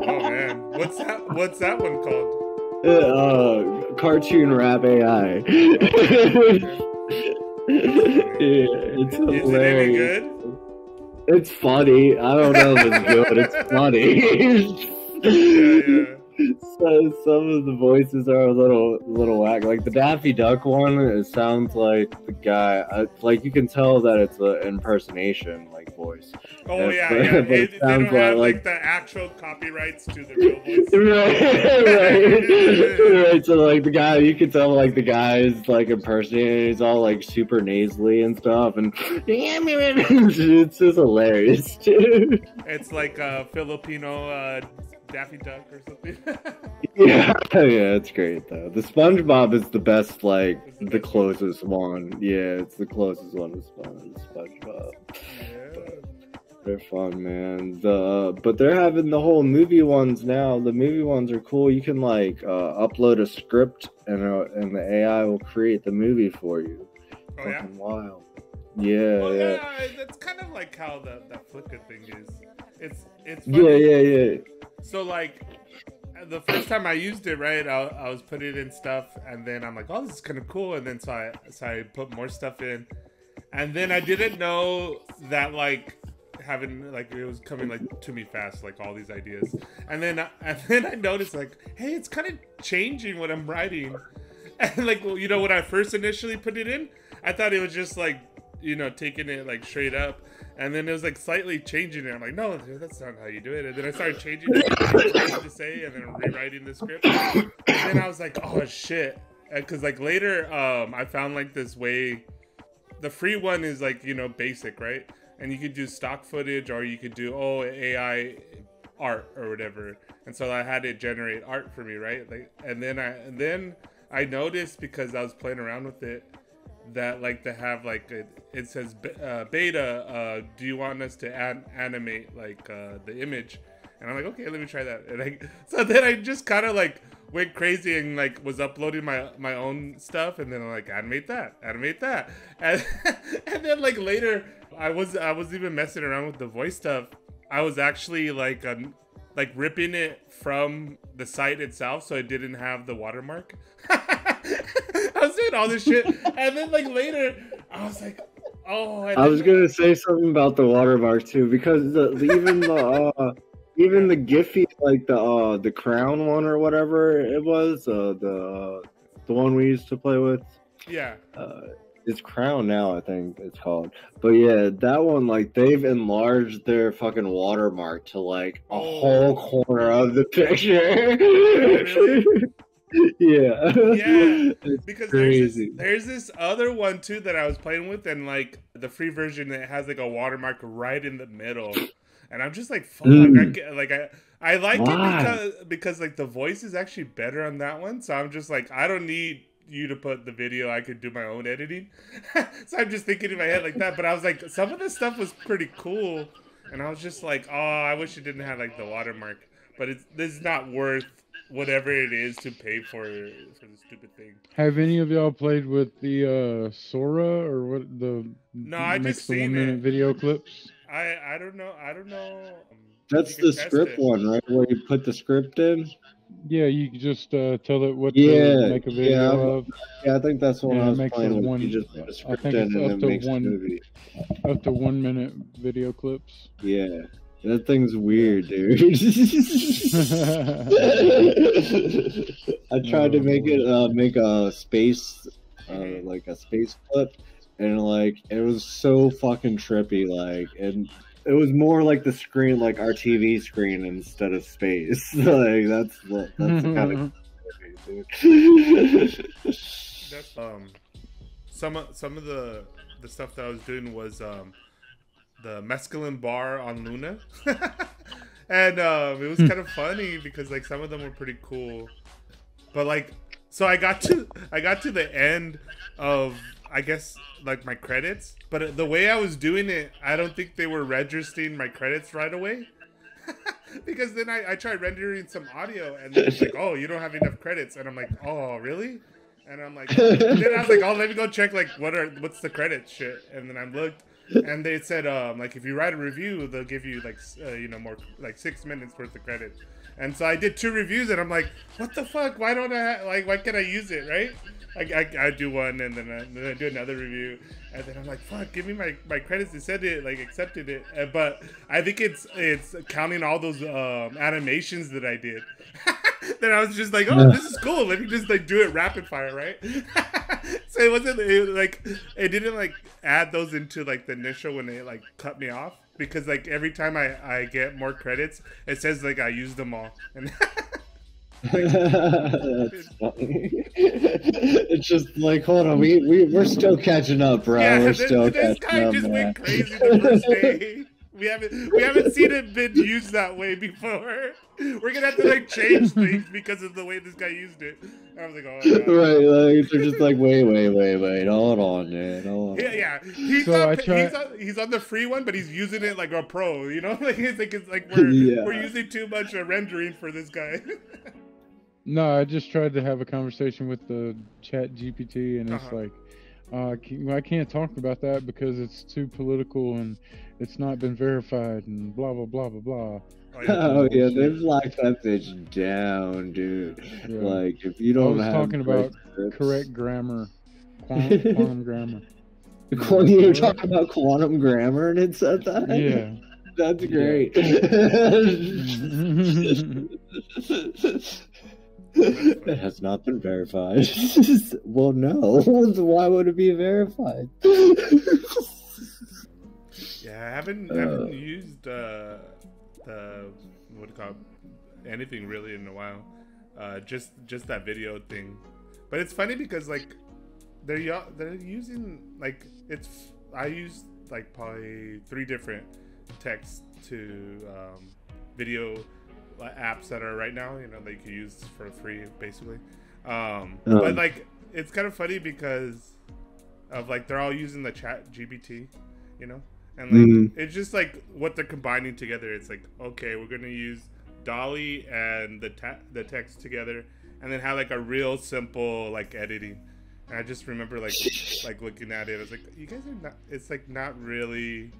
Oh man, what's that one called? Cartoon Rap AI. It's hilarious. Is it any good? It's funny. I don't know if it's good. It's funny. Yeah. So some of the voices are a little whack. Like the Daffy Duck one, it sounds like the guy. Like you can tell that it's an impersonation, like voice. Oh yeah, yeah. It sounds they don't have like the actual copyrights to the real voice. Right, right. So like the guy, you can tell like the guy is like impersonating. He's all like super nasally and stuff, and it's just hilarious, dude. It's like a Filipino. Daffy Duck or something. yeah, it's great though. The SpongeBob is the best, like the closest one. Yeah, it's the closest one to SpongeBob. Yeah. They're fun, man. But they're having the whole movie ones now. The movie ones are cool. You can like upload a script and the AI will create the movie for you. Oh yeah. Fucking wild. Yeah. Well, yeah. That's kind of like how that Flickr thing is. It's funny. Yeah. So like the first time I used it, right, I was putting it in stuff, and then I'm like, oh, this is kind of cool, and then so I put more stuff in, and then I didn't know that like having like it was coming like to me fast, like all these ideas, and then I noticed like, hey, it's kind of changing what I'm writing, and like, well, you know, when I first initially put it in, I thought it was just like, you know, taking it like straight up. And then it was like slightly changing it. I'm like, no, dude, that's not how you do it. And then I started changing what to say, and then rewriting the script. And then I was like, oh shit, because like later, I found like this way. The free one is like, you know, basic, right? And you could do stock footage, or you could do AI art or whatever. And so I had it generate art for me, right? Like, and then I noticed, because I was playing around with it, that like to have like it says beta, do you want us to animate like the image? And I'm like, okay, let me try that. And so then I just kind of like went crazy and like was uploading my own stuff, and then I'm like, animate that, and and then like later I was even messing around with the voice stuff. I was actually like ripping it from the site itself, so it didn't have the watermark. I was doing all this shit, and then like later I was like, oh, I was gonna say something about the watermark too, because even the Giphy, like the crown one or whatever it was, the one we used to play with, yeah, it's Crown now, I think it's called. But yeah, that one, like, they've enlarged their fucking watermark to like a whole corner of the picture. Really? Yeah. Because there's this other one too that I was playing with, and like the free version, it has like a watermark right in the middle, and I'm just like, fuck, I like it because like the voice is actually better on that one. So I'm just like, I don't need you to put the video, I could do my own editing. So I'm just thinking in my head like that. But I was like, some of this stuff was pretty cool, and I was just like, oh, I wish it didn't have like the watermark. But this is not worth whatever it is to pay for the stupid thing. Have any of y'all played with the Sora or what? No, I just seen it. Video clips. I don't know. That's the script one, right? Where you put the script in. Yeah, you just tell it what to make a video of. Yeah, I think that's what I was playing with. You just put a script in, and it makes a movie. Up to 1 minute video clips. Yeah. That thing's weird, dude. I tried to make it make a space, like a space clip, and like it was so fucking trippy, like, and it was more like the screen, like our TV screen instead of space. Like that's kind of that's some of the stuff that I was doing was the mescaline bar on Luna. And it was kind of funny because like some of them were pretty cool, but like, so I got to the end of, I guess, like my credits, but the way I was doing it, I don't think they were registering my credits right away. Because then I tried rendering some audio, and it's like, oh, you don't have enough credits, and I'm like, oh really? And I'm like, then I was like, oh, let me go check like what's the credits shit, and then I looked. And they said, like, if you write a review, they'll give you, like, you know, more, like, 6 minutes worth of credit. And so I did 2 reviews, and I'm like, what the fuck? Why don't I, like, why can't I use it, right? I do one, and then I do another review, and then I'm like, fuck, give me my credits. They said it, like, accepted it. But I think it's counting all those animations that I did. Then I was just like, oh, this is cool. Let me just, like, do it rapid fire, right? So it wasn't, like, it didn't, like, add those into, like, the initial when they, like, cut me off. Because, like, every time I get more credits, it says, like, I used them all. And that's funny. It's just like, hold on, we're still catching up, bro. Yeah, this guy just went crazy the first day. We haven't seen it been used that way before. We're gonna have to, like, change things because of the way this guy used it. And I was like, oh God. Right, like, they're just like, wait, hold on, man, hold on. Yeah, he's on the free one, but he's using it like a pro, you know? Like, it's like we're using too much rendering for this guy. No, I just tried to have a conversation with the ChatGPT, and it's like, I can't talk about that because it's too political and it's not been verified and blah, blah, blah, blah, blah. Oh yeah, they've locked that bitch down, dude. Yeah. Like, if you don't have... I was talking about correct grammar, quantum grammar. You're talking about quantum grammar and it said that? Yeah. That's great. Yeah. It has not been verified. Well, no. Why would it be verified? Yeah, I haven't used what do you call it? Anything really in a while. Just that video thing. But it's funny because, like, they're using, like, I used, like, probably 3 different text to video apps that are right now, you know, that you can use for free, basically. But, like, it's kind of funny because of, like, they're all using the ChatGPT, you know, and, like, it's just like what they're combining together. It's like, okay, we're gonna use DALL-E and the text together, and then have, like, a real simple, like, editing. And I just remember, like, like, looking at it, I was like, you guys are not. It's like not really,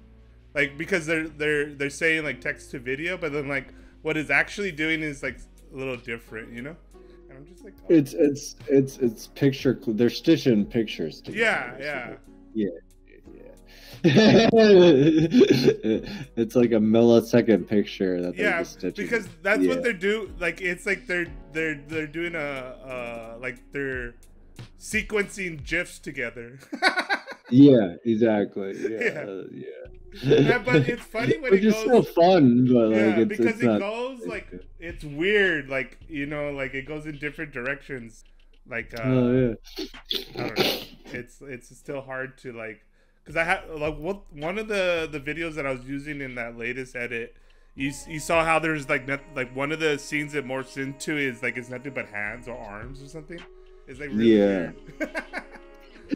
like, because they're saying, like, text to video, but then, like, what it's actually doing is, like, a little different, you know? And I'm just like, oh. It's picture, they're stitching pictures together. Yeah. It's like a millisecond picture that they're stitching. Because that's what they're doing. Like, it's like they're doing a like, they're sequencing GIFs together. Yeah, exactly. Yeah, but it's funny when it goes. It's still fun, but, like, it's, because it's not, goes, like, it's weird, like, you know, like, it goes in different directions. Like, I don't know. It's still hard to, like, because I had, like, one of the videos that I was using in that latest edit. You saw how there's, like, like, one of the scenes it morphs into is, like, it's nothing but hands or arms or something. It's, like, really weird.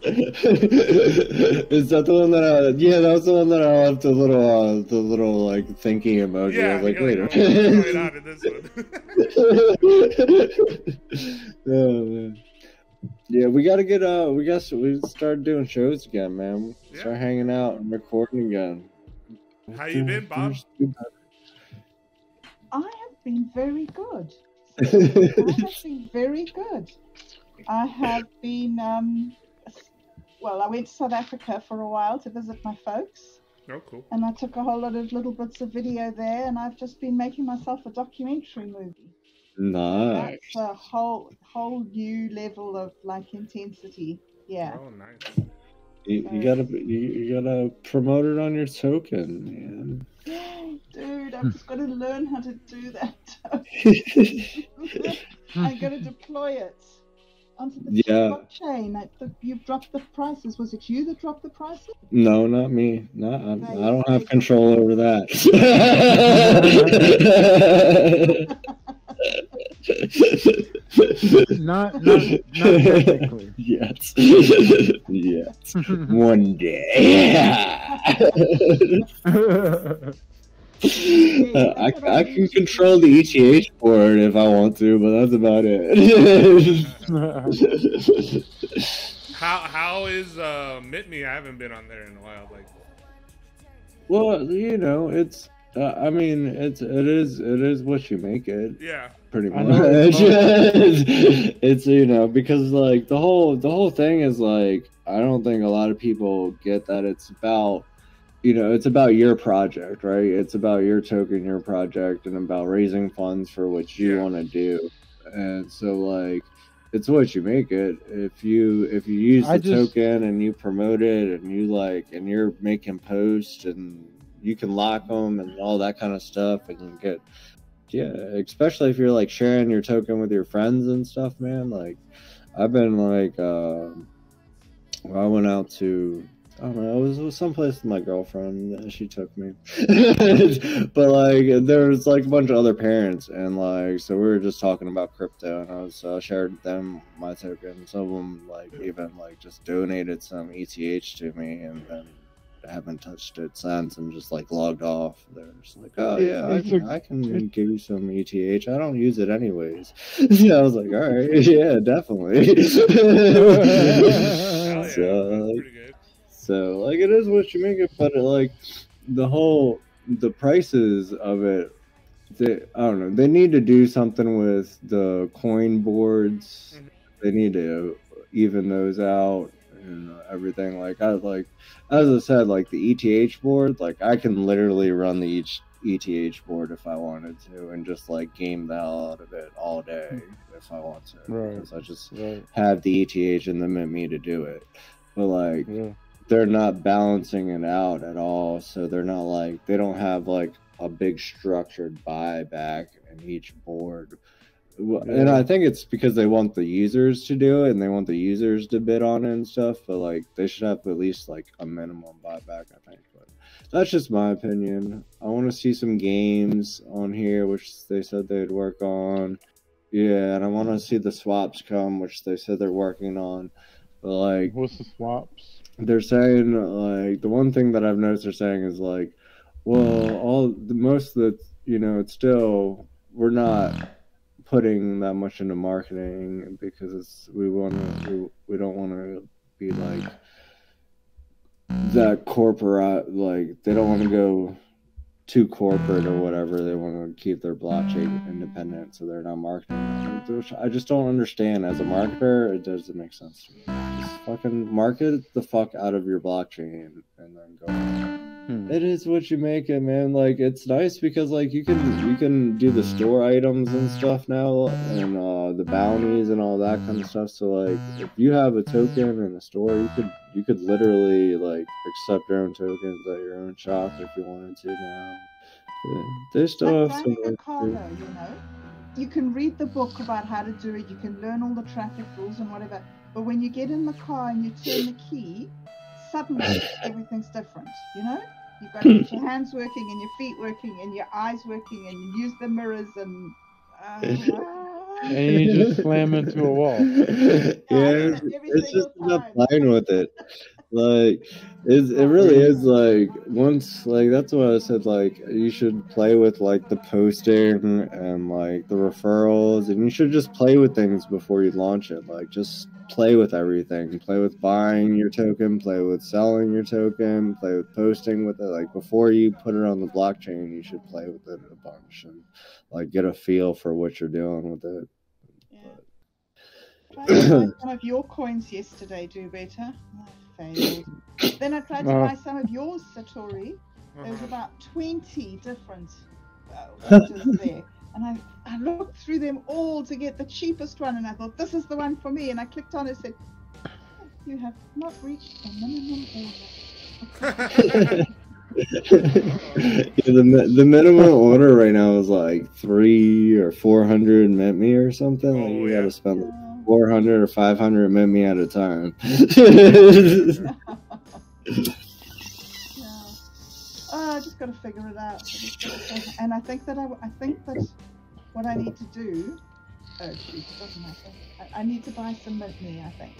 Is that the one that that was the one that I left the little like thinking emoji. I was like, wait, like, what's going on in this one? Oh, man. Yeah, we gotta get we start doing shows again, man. Start hanging out and recording again. How you been, Bob? I have been very good. I have been well, I went to South Africa for a while to visit my folks. Oh, cool. And I took a whole lot of little bits of video there, and I've just been making myself a documentary movie. Nice. That's a whole new level of, like, intensity. Yeah. Oh, nice. You gotta promote it on your token, man. Yeah, dude, I've just got to learn how to do that. I gotta deploy it onto the blockchain. You've dropped the prices. Was it you that dropped the prices? No, not me. No, I don't have control over that. not technically. Yes. One day. I can control the ETH board if I want to, but that's about it. How is MintMe? I haven't been on there in a while. Like, Well, you know, it's. I mean, it is what you make it. Yeah, pretty much. It's you know, because like the whole thing is like, I don't think a lot of people get that it's about, you know, it's about your project, right? It's about your token, your project, and about raising funds for what you want to do. And so like, it's what you make it. If you use the token and you promote it and you like and you're making posts and you can lock them and all that kind of stuff, and you get, yeah, especially if you're like sharing your token with your friends and stuff, man. Like, I've been like, I went out to, I don't know, it was someplace with my girlfriend and she took me, but like there was like a bunch of other parents, and like, so we were just talking about crypto, and I was shared them my token. Some of them like even like just donated some ETH to me, and then haven't touched it since and just like logged off. They're just like, oh yeah, I can give you some ETH, I don't use it anyways. Yeah, I was like, all right, yeah, definitely. Yeah. So like, it is what you make it, but it, like the prices of it, I don't know, they need to do something with the coin boards. They need to even those out and everything. Like, I like, as I said, like the ETH board, like I can literally run the ETH board if I wanted to and just like game the hell out of it all day if I want to, right? Because I just have the ETH and the MintMe to do it. But like, they're not balancing it out at all, so they're not like, they don't have like a big structured buyback in each board. And I think it's because they want the users to do it and they want the users to bid on it and stuff, but like they should have at least like a minimum buyback, I think. But that's just my opinion. I want to see some games on here, which they said they'd work on. Yeah, and I want to see the swaps come, which they said they're working on. But like, what's the swaps? They're saying like, the one thing that I've noticed they're saying is like, well, most of the, you know, it's still, we're not putting that much into marketing because it's, we don't want to be like that corporate, like they don't want to go too corporate or whatever. They want to keep their blockchain independent, so they're not marketing. Which I just don't understand. As a marketer, it doesn't make sense to me. Just fucking market the fuck out of your blockchain and then go on. It is what you make it, man. Like, it's nice because like you can do the store items and stuff now, and the bounties and all that kind of stuff. So like, if you have a token in the store, you could literally like accept your own tokens at your own shop if you wanted to now. Yeah. There's stuff. Like driving a car, though, you know, you can read the book about how to do it. You can learn all the traffic rules and whatever. But when you get in the car and you turn the key, suddenly everything's different, you know? You've got to get your hands working and your feet working and your eyes working and you use the mirrors and... and you just slam into a wall. Yeah, it's just not playing with it. Like, it really is like, once, like, that's what I said, like, you should play with, like, the posting and, like, the referrals, and you should just play with things before you launch it. Like, just play with everything. Play with buying your token, play with selling your token, play with posting with it. Like, before you put it on the blockchain, you should play with it a bunch and, like, get a feel for what you're doing with it. I tried to buy some of your coins yesterday, Do Better. I failed. Then I tried to buy some of yours, Satori. There was about 20 different ones there. And I looked through them all to get the cheapest one, and I thought, this is the one for me. And I clicked on it and said, you have not reached the minimum order. Yeah, the minimum order right now is like 300 or 400 MintMe or something. Oh, like you gotta spend like 400 or 500 MintMe at a time. I just gotta figure it out. And I think that I think that what I need to do. Oh, geez, doesn't matter. I need to buy some MintMe, I think.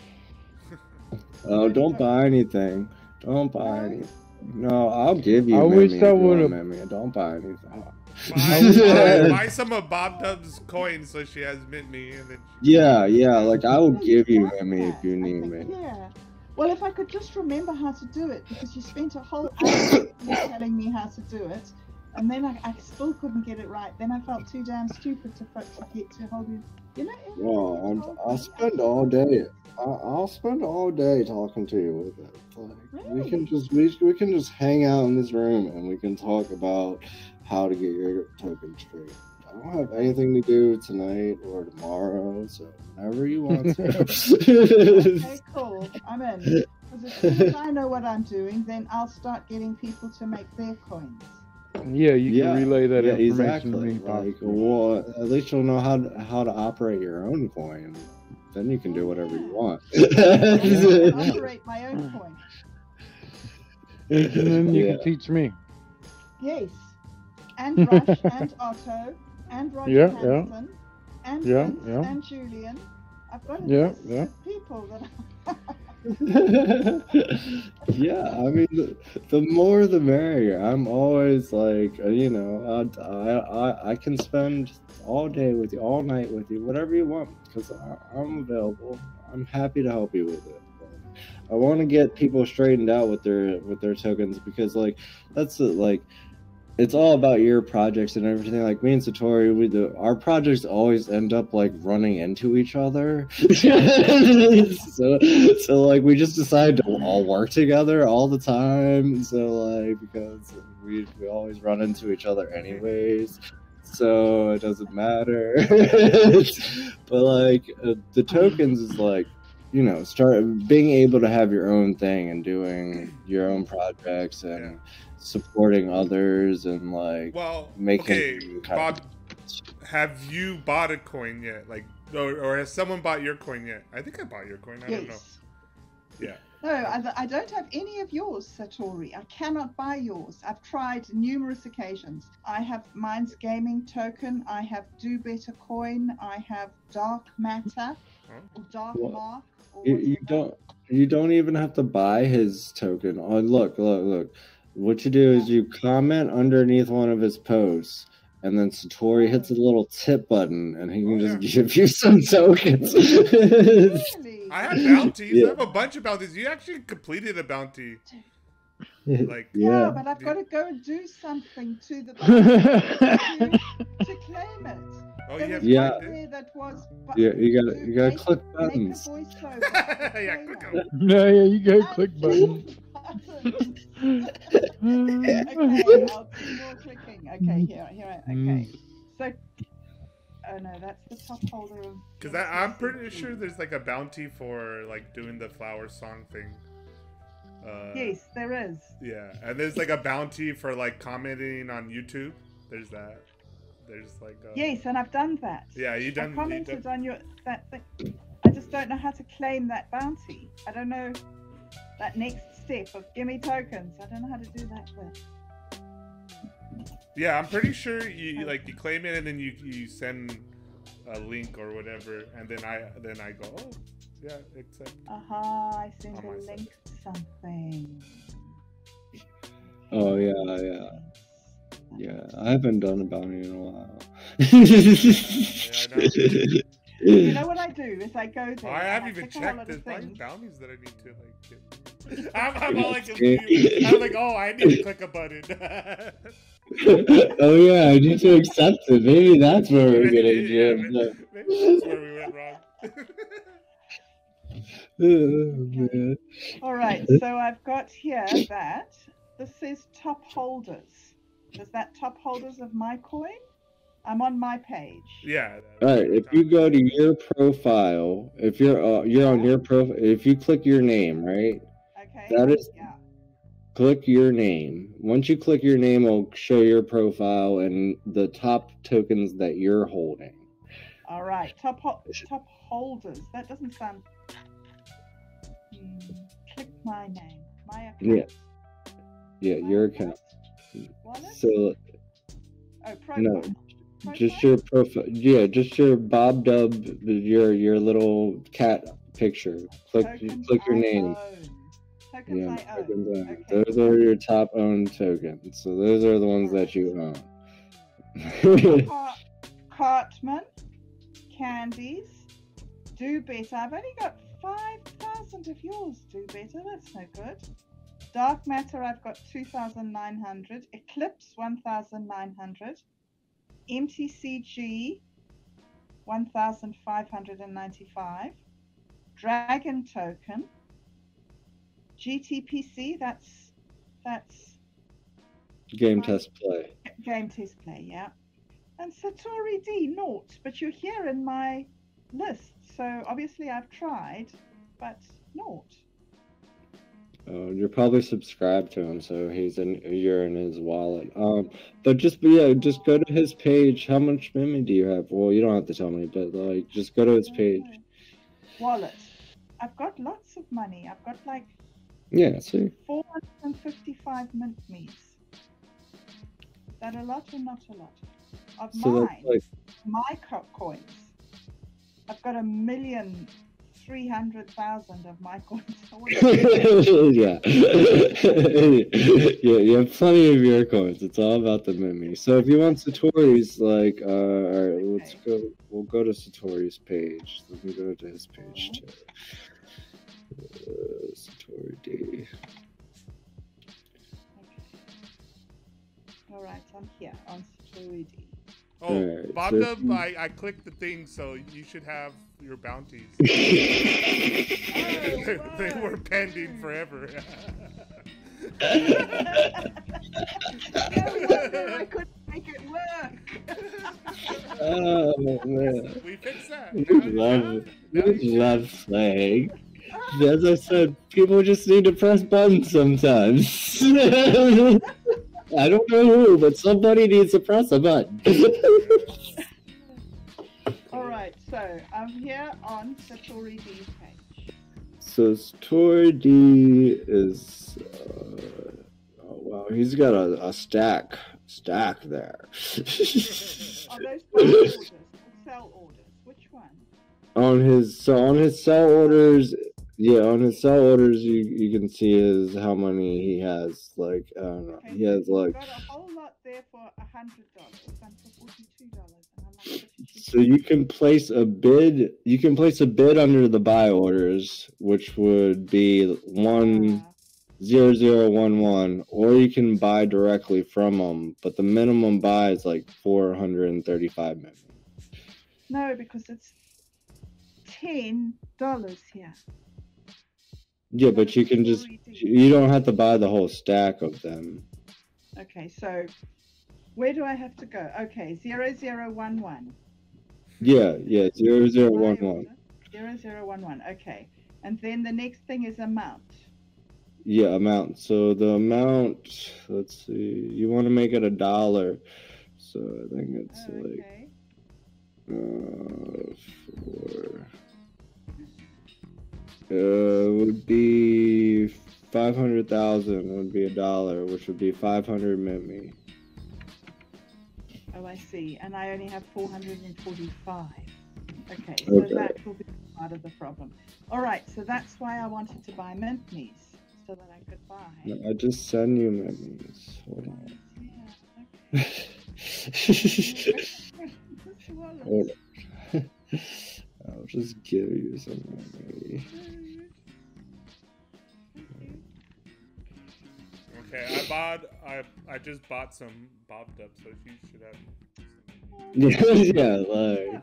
Oh, don't buy anything. Don't buy anything. No, I'll give you. I wish I would have. Don't buy anything. Buy some of Bob Dub's coins so she has MintMe. And then yeah, like I will give you MintMe if you need me. Yeah, Well, if I could just remember how to do it, because you spent a whole hour telling me how to do it, and then I still couldn't get it right. Then I felt too damn stupid to get to hold you. You know? Well, I spend all day. I'll spend all day talking to you with it. Like, really? we can just hang out in this room and we can talk about how to get your token straight. I don't have anything to do tonight or tomorrow, so whenever you want to. Okay, cool. I'm in. Because as soon as I know what I'm doing, then I'll start getting people to make their coins. Yeah, you can relay that information to me. Like, well, at least you'll know how to operate your own coin. Then you can do whatever you want. I operate my own coin. And then you can teach me. Yes. And Rush, and Otto, and Roger Hansen, and Vince, and Julian. I've got a list of people that I... I mean, the more the merrier. I'm always like, you know, I can spend all day with you, all night with you, whatever you want, because I'm available. I'm happy to help you with it. But I want to get people straightened out with their tokens, because like that's like it's all about your projects and everything. Like me and Satori, our projects always end up like running into each other. so like we just decide to all work together all the time. So like because we always run into each other anyways. So it doesn't matter. But like the tokens is like, you know, start being able to have your own thing and doing your own projects and supporting others and like making. Okay, Bob, have you bought a coin yet? Like, or has someone bought your coin yet? I think I bought your coin. I don't know. Yeah. No, I don't have any of yours, Satori. I cannot buy yours. I've tried numerous occasions. I have Minds Gaming Token. I have Do Better Coin. I have Dark Matter. Or Dark Mark. Or you don't even have to buy his token. Oh, look. What you do is you comment underneath one of his posts, and then Satori hits a little tip button, and he can just give you some tokens. Really? I have bounties. I have a bunch of bounties. You actually completed a bounty. Like, but I've got to go and do something to the bounty to claim it. Oh, you gotta click buttons. You gotta click buttons. Okay, I'll do more clicking. Okay, here. Okay, so that's the top holder of. Because I'm pretty sure there's like a bounty for like doing the flower song thing. Yes, there is. Yeah, and there's like a bounty for like commenting on YouTube. There's that. There's like a... Yes, and I've done that. Yeah, you done. I commented on that thing. I just don't know how to claim that bounty. I don't know that next step of gimme tokens. I don't know how to do that with. Yeah, I'm pretty sure you claim it and then you send a link or whatever, and then I go accept. I send a link to something. Oh yeah. Yeah, I haven't done a bounty in a while. You know what I do is I go there. I haven't even checked the bounties that I need to like. Get. I'm all like, I'm like, I need to click a button. I need to accept it. Maybe that's where we're getting jammed. Maybe that's where we went wrong. Man. All right, so I've got here that this says top holders. Is that top holders of my coin? I'm on my page. Yeah. All right. If you go to your profile, if you're on your profile, if you click your name, right? Okay. That is. Yeah. Click your name. Once you click your name, it'll show your profile and the top tokens that you're holding. All right. Top holders. That doesn't sound. Click my name. My account. Yeah. Your account. Wallet? So, profile. No, profile? Just your profile. Yeah, just your Bob Dub, your little cat picture. Click your name. Tokens I own. Okay. Those are your top owned tokens. So those are the ones that you own. Cartman, Candies, Do Better. I've only got 5,000 of yours do better. That's no good. Dark Matter, I've got 2,900. Eclipse, 1,900. MTCG, 1,595. Dragon Token. GTPC, that's Game Test Play. Game Test Play, yeah. And Satori D, naught. But you're here in my list, so obviously I've tried, but naught. Oh, you're probably subscribed to him, so you're in his wallet. But just go to his page. How much memory do you have? Well, you don't have to tell me, but like, just go to his page. Wallet. I've got lots of money. I've got like 455 MintMes. Is that a lot or not a lot? Of my coins. I've got 1,300,000 of my coins. Yeah. Yeah, you have plenty of your coins. It's all about the memory. So if you want Satori's, like, all right, let's go. We'll go to Satori's page. Let me go to his page too. Satori D. Okay. All right, I'm here on Satori D. Oh, right, Bob Dub, so I clicked the thing, so you should have your bounties. Oh, they were pending forever. No wonder I couldn't make it work. Oh, man. We fixed that. We love playing. As I said, people just need to press buttons sometimes. I don't know who, but somebody needs to press a button. All right, so I'm here on Satori D's page. So Satori D is, oh wow, he's got a stack there. Are those orders? Sell orders? Which one? On his sell orders. Yeah, on his sell orders, you can see how many he has. Like, I don't know, he has like got a whole lot there for $100 and for $42. So you can place a bid. You can place a bid under the buy orders, which would be 10011, or you can buy directly from them. But the minimum buy is like 435 million. No, because it's $10 here. Yeah, but you can just, you don't have to buy the whole stack of them. Okay, so where do I have to go? Okay, 0011. Yeah, 0011. 0011, okay. And then the next thing is amount. Yeah, amount. So the amount, let's see, you want to make it $1. So I think it's like, would be 500,000 would be $1, which would be 500 MintMe. Oh, I see. And I only have 445. Okay, so that will be part of the problem. All right, so that's why I wanted to buy MintMes, so that I could buy. No, I just send you MintMes. Hold on. Yeah, okay. Hold on. I'll just give you some money. Okay, I just bought some bobbed up, so you should have. Yeah,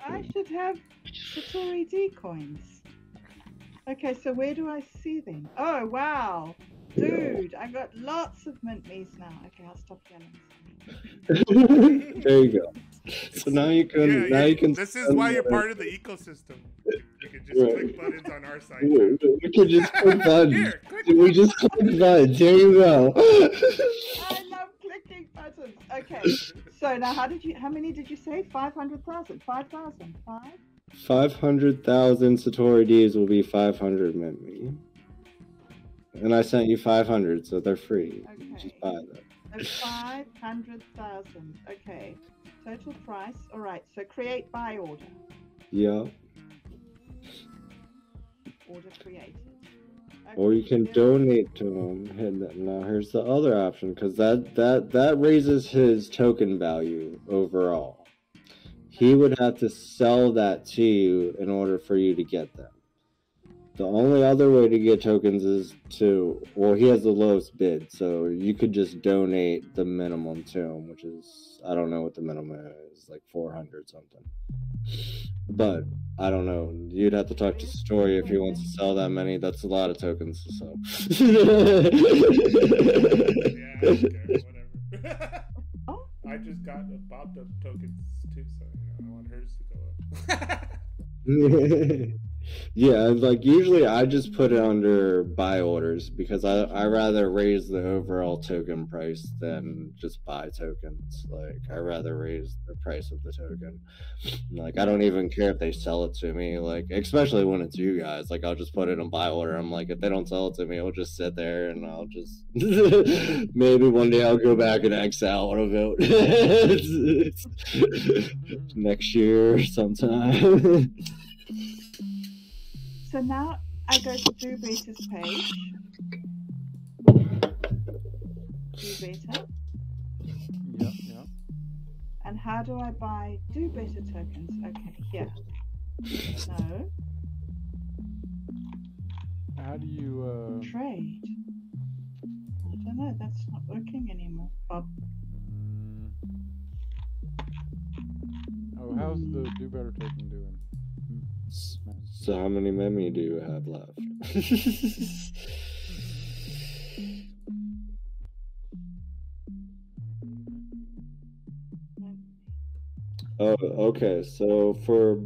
I should have Satori D coins. Okay, so where do I see them? Oh wow, dude, I got lots of MintMes now. Okay, I'll stop yelling. There you go. So now you can. You can. This is why you're part of the ecosystem. You can just click buttons on our side. We can just click buttons. We just click buttons. There you go. I love clicking buttons. Okay. So now, how many did you say? 500,000. 5,000. 500,000 Satori D's will be 500 MintMe. And I sent you 500, so they're free. Okay. You just buy them. So 500,000. Okay. Total price. All right. So create buy order. Yeah. Order created. Okay. Or you can donate to him. And now here's the other option, because that raises his token value overall. He would have to sell that to you in order for you to get them. The only other way to get tokens is to, well, he has the lowest bid, so you could just donate the minimum to him, which is, I don't know what the minimum is, like 400 something. But I don't know. You'd have to talk to Satori if he wants to sell that many. That's a lot of tokens to sell. Yeah, I don't care, whatever. I just got a Bob Dub tokens too, so you know, I want hers to go up. Yeah, like usually I just put it under buy orders because I rather raise the overall token price than just buy tokens. Like I rather raise the price of the token. Like I don't even care if they sell it to me, like especially when it's you guys. Like I'll just put it in buy order. I'm like, if they don't sell it to me, it'll just sit there and I'll just maybe one day I'll go back and X out of it next year sometime. So now I go to Do Better's page. Do Better. Yeah, yeah. And how do I buy Do Better tokens? Okay, here. So how do you trade? I don't know. That's not working anymore, Bob. Oh, how's the Do Better token doing? So how many MintMe do you have left? Oh, okay. So for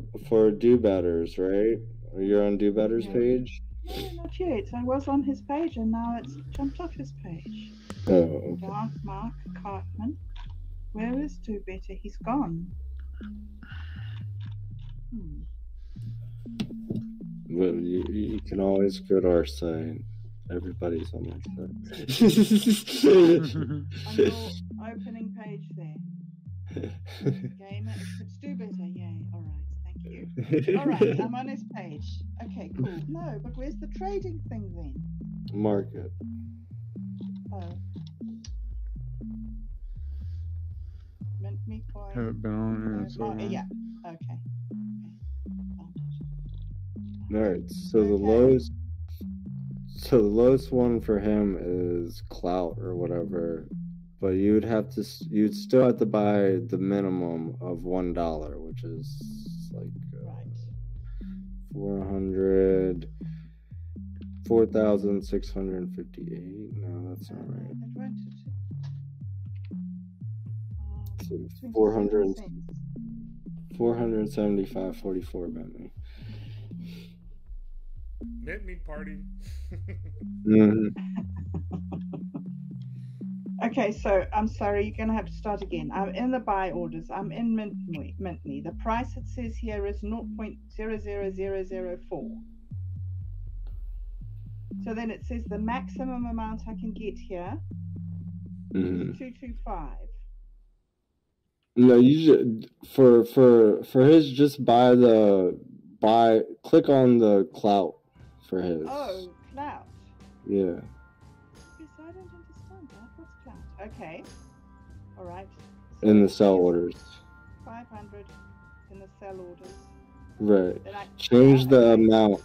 Do Betters, right? You're on Do Betters page? No, not yet. I was on his page and now it's jumped off his page. Oh, okay. Dark Mark Cartman. Where is Do Better? He's gone. Well, you can always go to our site. Everybody's on my site. On your opening page there. Game, it's Do Better, yay. All right, thank you. All right, I'm on his page. Okay, cool. No, but where's the trading thing then? Market. Oh. MintMe coin. Haven't been on it. Oh, yeah, okay. All right, so okay. the lowest one for him is Clout or whatever, but you'd still have to buy the minimum of $1, which is like 4,658. No, that's not right. 475.44 MintMe. MintMe party. Okay, so I'm sorry, you're gonna have to start again. I'm in the buy orders. I'm in MintMe. The price it says here is 0.00004. So then it says the maximum amount I can get here is 225. No, you should, for his, just buy the click on the Clout. For his. Oh, Clout. Yeah. Yes, I don't understand that. What's Clout? Okay. All right. So in the sell orders. 500 in the sell orders. Right. Change the amount.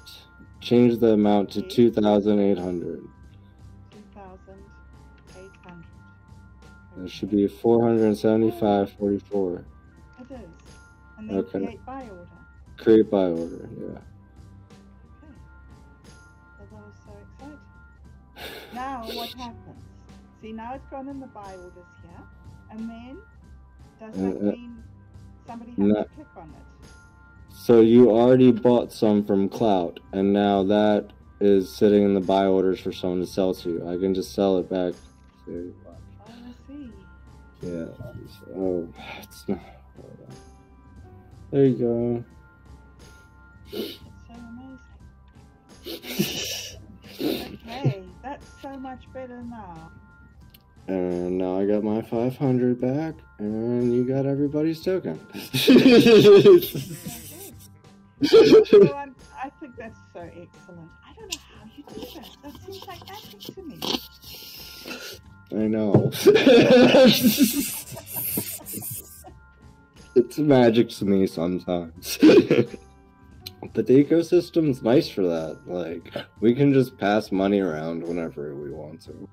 Change the amount to 2,800. 2,800. It should be 475.44. It is. And then create buy order. Create buy order. Yeah. Now what happens? See, now it's gone in the buy orders here, and then does that mean somebody has to click on it? So you already bought some from Clout, and now that is sitting in the buy orders for someone to sell to you. I can just sell it back. To, oh, I see. Yeah. Oh, it's not. There you go. That's so amazing. Okay. That's so much better now. And now I got my 500 back, and you got everybody's token. So I think that's so excellent. I don't know how you do that. That seems like magic to me. I know. It's magic to me sometimes. But the ecosystem's nice for that. Like, we can just pass money around whenever we want to,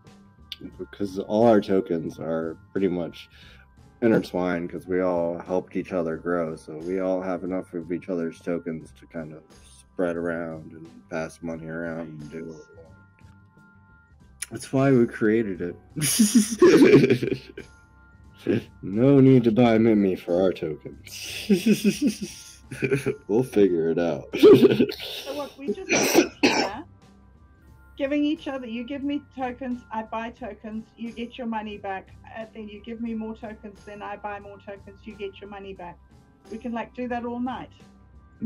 because all our tokens are pretty much intertwined, because we all helped each other grow. So we all have enough of each other's tokens to kind of spread around and pass money around and do what we want. That's why we created it. No need to buy MintMe for our tokens. We'll figure it out. So look, we just giving each other, you give me tokens, I buy tokens, you get your money back. Then you give me more tokens, then I buy more tokens, you get your money back. We can like do that all night.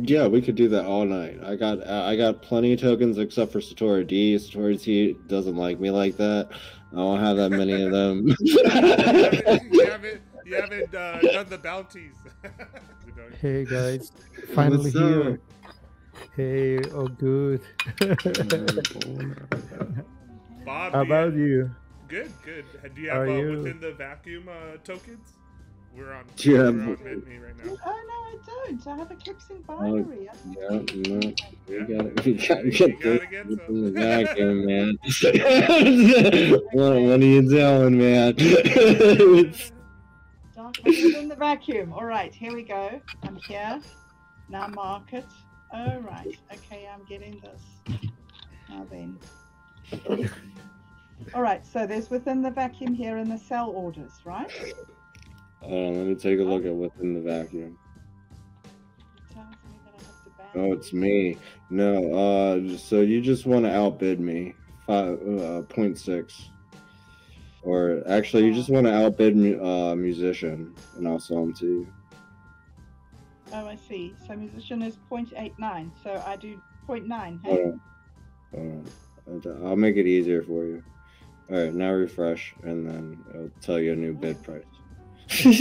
Yeah, we could do that all night. I got plenty of tokens except for Satori D. Satori D doesn't like me like that. I don't have that many of them. You haven't done the bounties. Hey guys, finally here. Hey, oh good. Bob, how about you? Good, good. Do you have Within the Vacuum tokens? We're on, we're on MintMe right now. Oh no, I don't. I have a Kipsing binary. You gotta get some. Man. What are you doing, man? Dark Matter in the Vacuum. All right, here we go. I'm here. Now market. All right. Okay, I'm getting this. Now then. All right. So there's Within the Vacuum here in the sell orders, right? Let me take a look at Within the Vacuum. Oh, it's me. No, so you just want to outbid me. 0.6. Or actually, you just want to outbid Musician, and I'll sell him to you. Oh, I see. So Musician is 0.89, so I do 0.9, hey? Hold on. I'll make it easier for you. All right, now refresh, and then it'll tell you a new bid price. Thank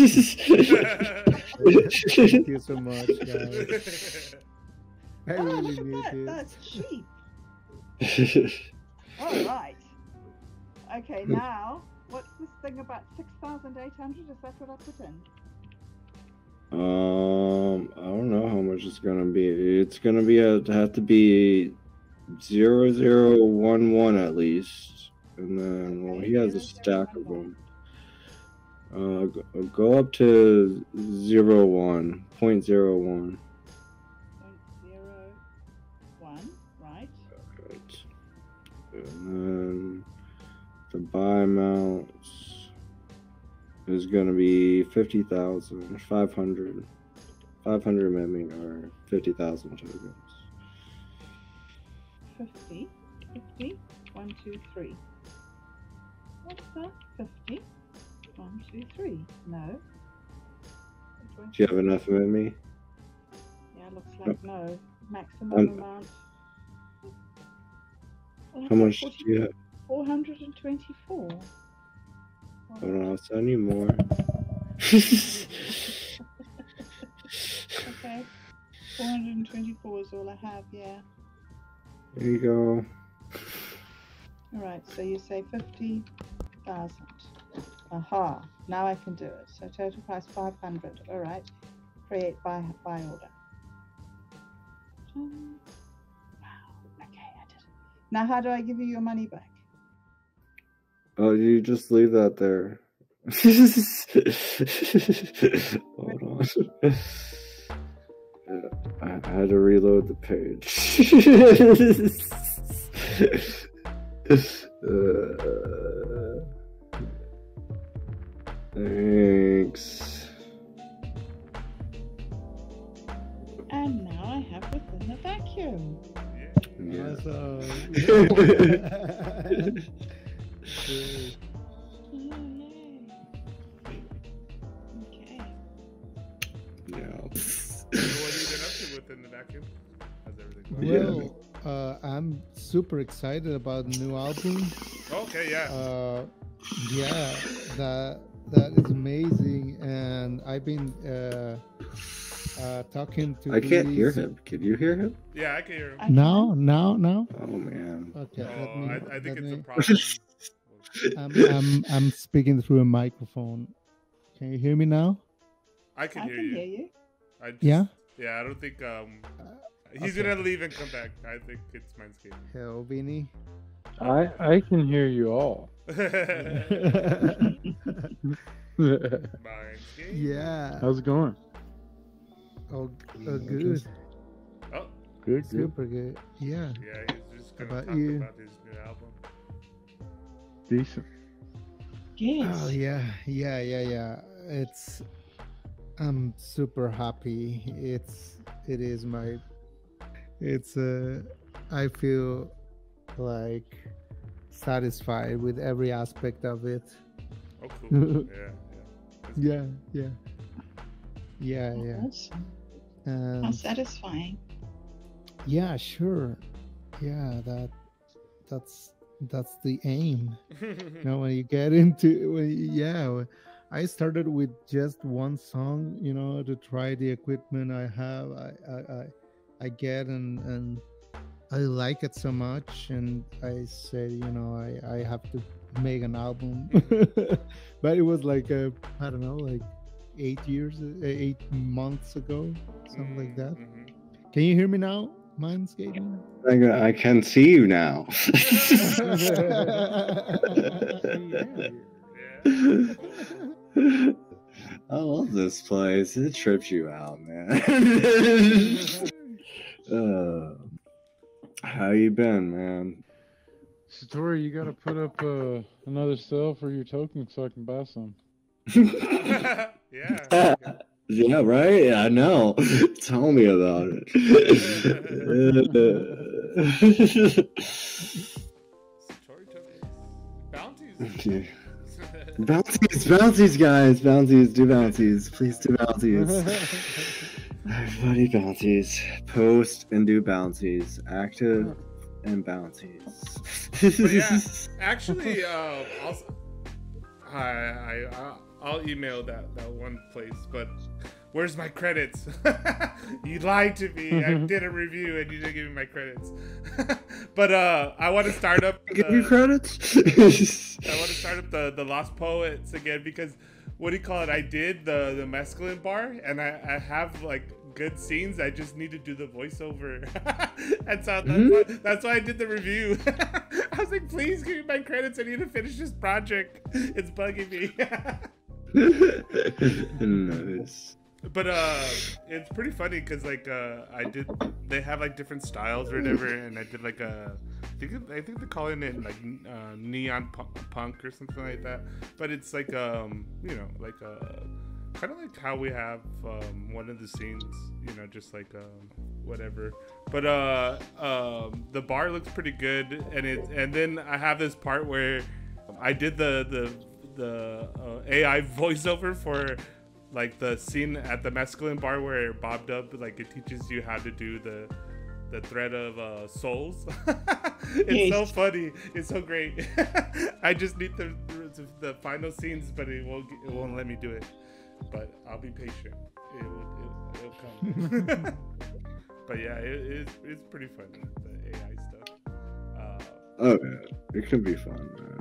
you so much, guys. I really need it. That's cheap. All right. Okay, now what's this thing about 6,800? Is that what I put in? I don't know how much it's gonna be. It's gonna be have to be 0,011 at least, and then well, he has a stack of them. Go up to 0.01. 0.01, right? Right. And then the buy amount is going to be 50,500. 500 MintMe or 50,000 tokens. 50. 1, 2, 3. What's that? 50. 1, 2, 3. No. Do you have enough of MintMe? Yeah, looks like no. Maximum amount. How much do you have? 424. I don't know, I'll send you more. Okay. 424 is all I have, yeah. There you go. Alright, so you say 50,000. Aha, now I can do it. So total price 500. All right. Create buy order. Wow. Okay, I did it. Now how do I give you your money back? Oh, you just leave that there. Hold on. I had to reload the page. Thanks. And now I have Within the Vacuum. Yeah. Awesome. Okay. Yeah. So what have you been up to Within the Vacuum? How's everything going? Well, I'm super excited about the new album. Okay, yeah. Yeah, that is amazing, and I've been talking to. I can't hear him. Can you hear him? Yeah, I can hear him. No. Oh man. Okay. Oh, me, I think it's a problem. I'm speaking through a microphone. Can you hear me now? I can hear you. I just, yeah. Yeah, I don't think. He's gonna leave and come back. I think it's Minds Gaming. Hello, Beanie. I can hear you all. Yeah. How's it going? Oh, good. Oh, good. Super good. Yeah. Yeah, he's just gonna talk about his new album. Decent. Yes. Oh yeah. It's. I'm super happy. I feel like satisfied with every aspect of it. Oh, cool. Yeah. Awesome. How satisfying. Yeah, sure. Yeah, that's the aim. When you get into I started with just one song, to try the equipment I have. I get and I like it so much, and I said, I have to make an album. But it was like I don't know, like 8 months ago, something like that. Mm-hmm. Can you hear me now, Minds Gaming? I can see you now. Yeah. I love this place. It trips you out, man. How you been, man? Satori, you gotta put up another sale for your token so I can buy some. Yeah, right? I know. Tell me about it. Bounties. Bounties, guys. Bounties, do bounties. Please do bounties. Everybody bounties. Post and do bounties. Active and bounties. Yeah, actually, I'll email that one place, but where's my credits? You lied to me. I did a review and you didn't give me my credits. But I want to start up. Give you credits? I want to start up the Lost Poets again, because what do you call it? I did the mescaline bar, and I have like good scenes. I just need to do the voiceover. And so that's why I did the review. I was like, please give me my credits. I need to finish this project. It's bugging me. Nice. But it's pretty funny because like they have like different styles or whatever, and I did like I think they're calling it like neon punk or something like that. But it's like kind of like how we have one of the scenes, just like whatever. But the bar looks pretty good, and then I have this part where I did the AI voiceover for like the scene at the mescaline bar where Bob Dub, like, it teaches you how to do the thread of souls. It's so funny. It's so great. I just need the final scenes, but it won't let me do it. But I'll be patient. It'll come. But yeah, it's pretty funny, the AI stuff. It can be fun, man.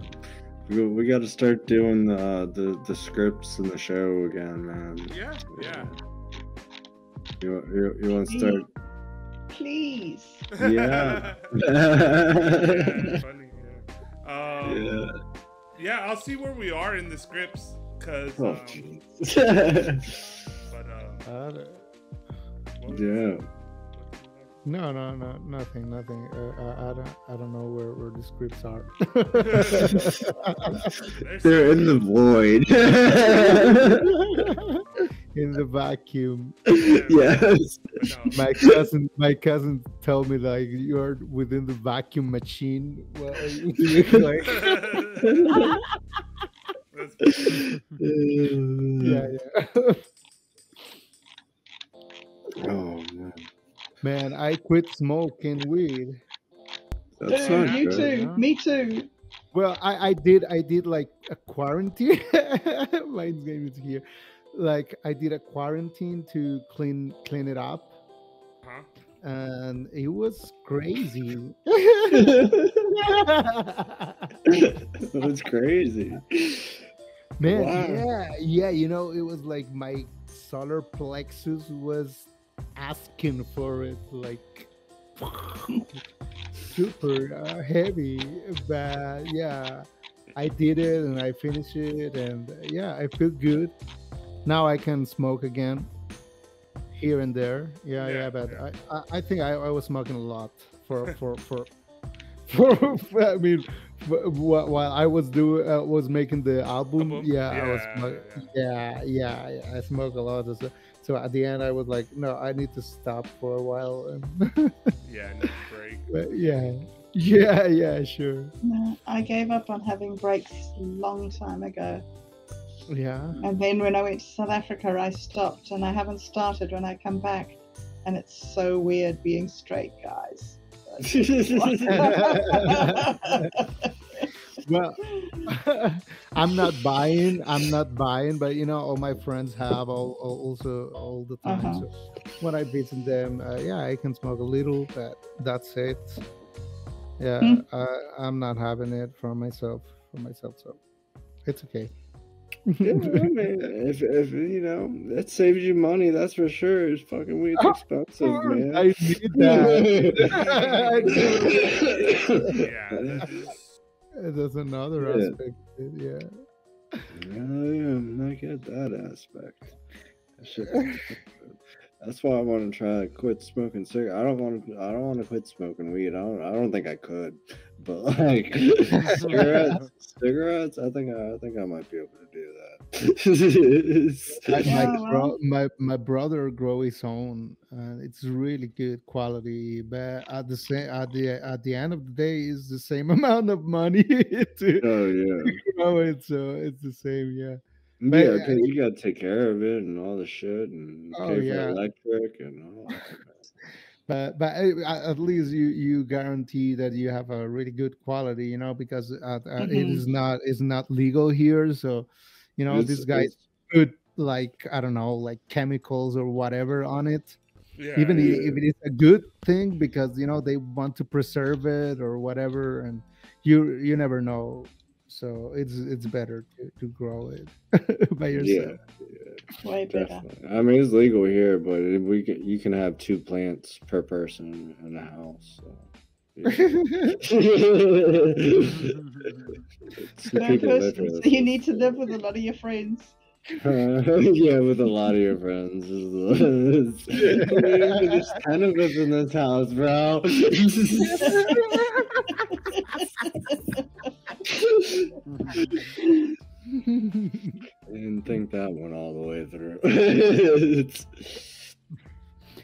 We got to start doing the scripts and the show again, man. Yeah. You want to start? Please. Yeah. Funny, yeah. Yeah, I'll see where we are in the scripts, cause. Oh, but. Yeah. No, nothing. I don't know where the scripts are. They're in the void. In the vacuum. Yes. No. My cousin told me, like, you're within the vacuum machine. Well, like... Yeah. Oh man. Man, I quit smoking weed. That's you too. Huh? Me too. Well, I did like a quarantine. Minds Gaming is here. Like, I did a quarantine to clean it up. Huh? And it was crazy. It was crazy. Man, wow. Yeah, it was like my solar plexus was asking for it like super heavy. But yeah, I did it and I finished it, and yeah, I feel good. Now I can smoke again here and there. Yeah. But yeah. I think I was smoking a lot for I mean, while I was making the album. I smoked a lot. So at the end, I was like, no, I need to stop for a while. And yeah, no break. Yeah, sure. No, I gave up on having breaks a long time ago. Yeah. And then when I went to South Africa, I stopped, and I haven't started when I come back. And it's so weird being straight, guys. Well, I'm not buying, but you know, all my friends have all the time. Uh-huh. So when I visit them, I can smoke a little, but that's it. Yeah, I'm not having it for myself, so it's okay. Yeah, I mean, if you know, that saves you money, that's for sure. It's fucking weird expensive, man. I need that. Yeah, that's another aspect. I get that aspect. That's why I want to try to quit smoking cigarettes. I don't want to quit smoking weed. I don't think I could, but like cigarettes. I think I might be able to do that. My brother grow his own. It's really good quality, but at the end of the day, it's the same amount of money. To grow it, so it's the same. Yeah. But, yeah, because you gotta take care of it and all the shit, and pay for electric and all that. But at least you guarantee that you have a really good quality, you know, because it's not legal here. So, you know, these guys put like, I don't know, like chemicals or whatever on it. Yeah, even if it is a good thing, because you know they want to preserve it or whatever, and you never know. So it's better to grow it by yourself. Yeah. Way better. I mean, it's legal here, but you can have 2 plants per person in a house. So, yeah. You need to live with a lot of your friends. With a lot of your friends. There's 10 of us in this house, bro. And think that one all the way through.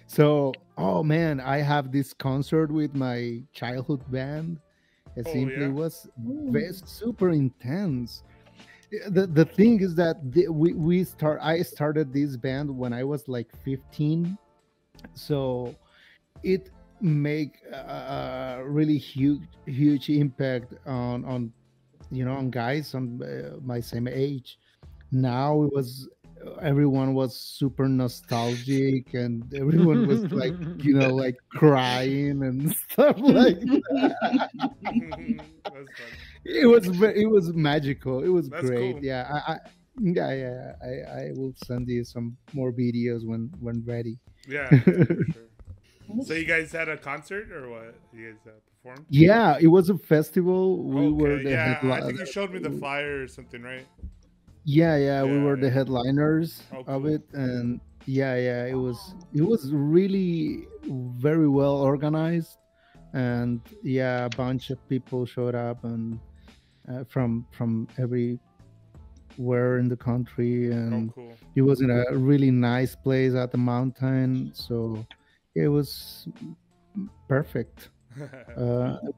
So, oh man, I have this concert with my childhood band. It simply was super intense. The thing is that I started this band when I was like 15, so it make a really huge impact on you know, on guys on my same age. Now it was, everyone was super nostalgic, and everyone was like, you know, like crying and stuff like that. It was magical. It was That's great. Cool. Yeah, I will send you some more videos when ready. Yeah. For sure. So you guys had a concert or what? You guys performed? Yeah, it was a festival. We were the headliners. I think you showed me the flyer or something, right? Yeah, we were the headliners of it, and it was really very well organized, and a bunch of people showed up, and from everywhere in the country, and it was in a really nice place at the mountain, so. It was perfect.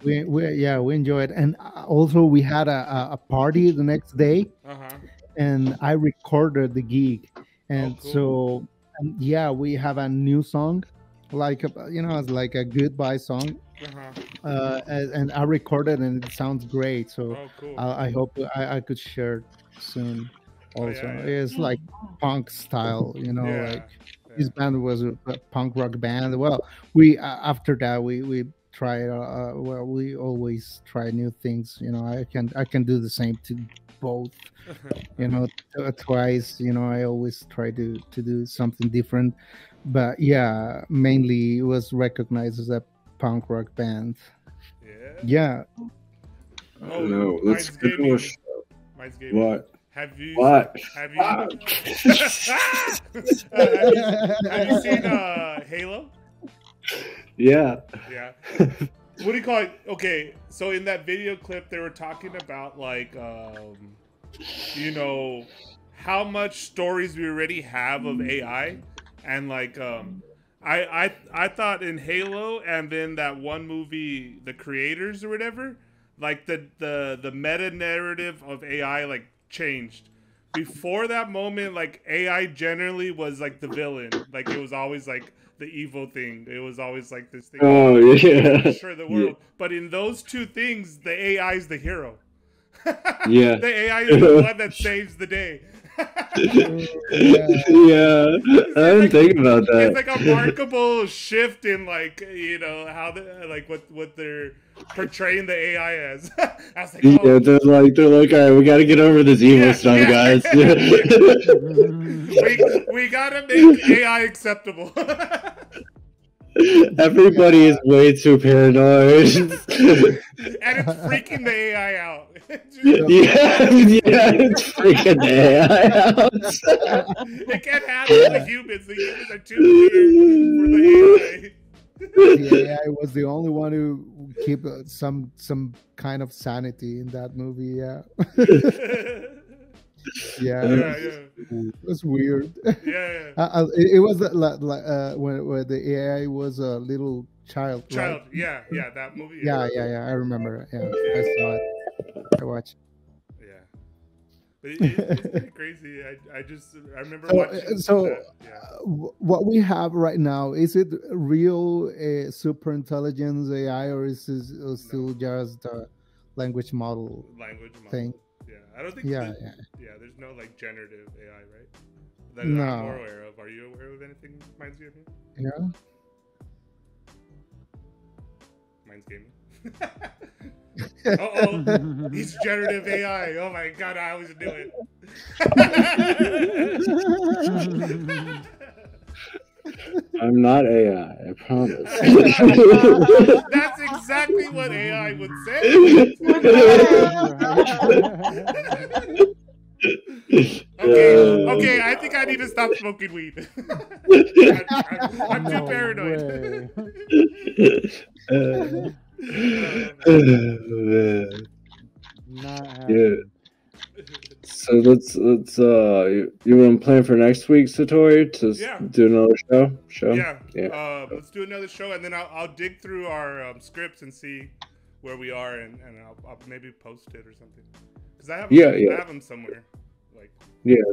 We enjoyed, and also we had a party the next day, and I recorded the gig, and we have a new song, like you know, it's like a goodbye song, and I recorded, and it sounds great. So I hope I could share it soon. Also, it's like punk style, you know, like. This band was a punk rock band. Well, we after that we try it. Well, we always try new things. You know, I can do the same to both. You know, twice. You know, I always try to do something different. But yeah, mainly it was recognized as a punk rock band. Yeah. Oh no! Let's give a shout. What? Have you seen Halo? Yeah. Yeah. What do you call it? Okay, so in that video clip, they were talking about like, you know, how much stories we already have of AI, and like, I thought in Halo, and then that one movie, The Creators or whatever, like the meta narrative of AI, like. Changed before that moment. Like AI generally was like the villain, like it was always like the evil thing, it was always like this thing. Oh yeah, destroy the world. Yeah. But in those two things, the AI is the hero. Yeah, the AI is the one that saves the day. Yeah, I didn't think about that. It's like a remarkable shift in like, you know, how the like what they're portraying the AI as. I was like, oh. Yeah, they're like, all right, we got to get over this evil stuff, guys. we gotta make AI acceptable. Everybody is way too paranoid, and it's freaking the AI out. It's freaking the AI out. It can't happen to humans. The humans are too weird for the AI. The AI was the only one who kept some kind of sanity in that movie. Yeah. Yeah, it was weird. Yeah. It was like when the AI was a little child. Child, right? yeah, that movie. Yeah, I remember. Yeah, I saw it. I watched. Yeah, but it's crazy. I remember watching. What we have right now, is it real super intelligence AI, or is it still just a language model thing? Yeah, I don't think. Yeah, there's no like generative AI, right? That no. I'm more aware of. Are you aware of anything? Minds Gaming. Yeah. Minds Gaming. Uh oh, he's generative AI. Oh my god, I always do it. I'm not AI, I promise. That's exactly what AI would say. Okay, I think I need to stop smoking weed. I'm too paranoid. Yeah. So let's you want to plan for next week, Satori, to do another show? Yeah. Let's do another show, and then I'll dig through our scripts and see where we are, and I'll maybe post it or something, because I have them somewhere. Like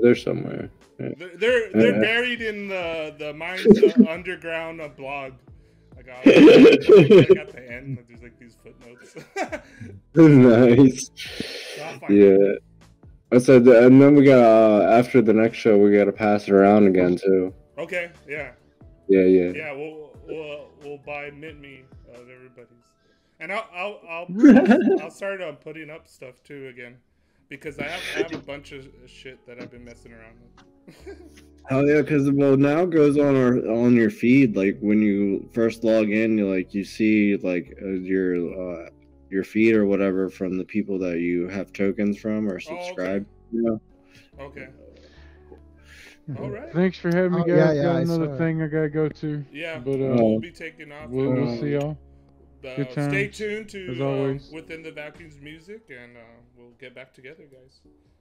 they're somewhere. Yeah. They're buried in the mines underground blog. Like, at the end, like, there's like these footnotes. Nice. So yeah. I said, and then we got after the next show, we got to pass it around again too. Okay. Yeah. Yeah, we'll buy MintMe of everybody's, and I'll start putting up stuff too again, because I have a bunch of shit that I've been messing around with. Hell yeah, because now it goes on your feed. Like when you first log in, you see like your feed or whatever from the people that you have tokens from or subscribe. Oh, okay. Yeah. Okay. All right. Thanks for having me, guys. Got another thing I gotta go to. Yeah. But we'll be taking off. We'll see y'all. Good time. Stay tuned to Within the Vacuum's music, and we'll get back together, guys.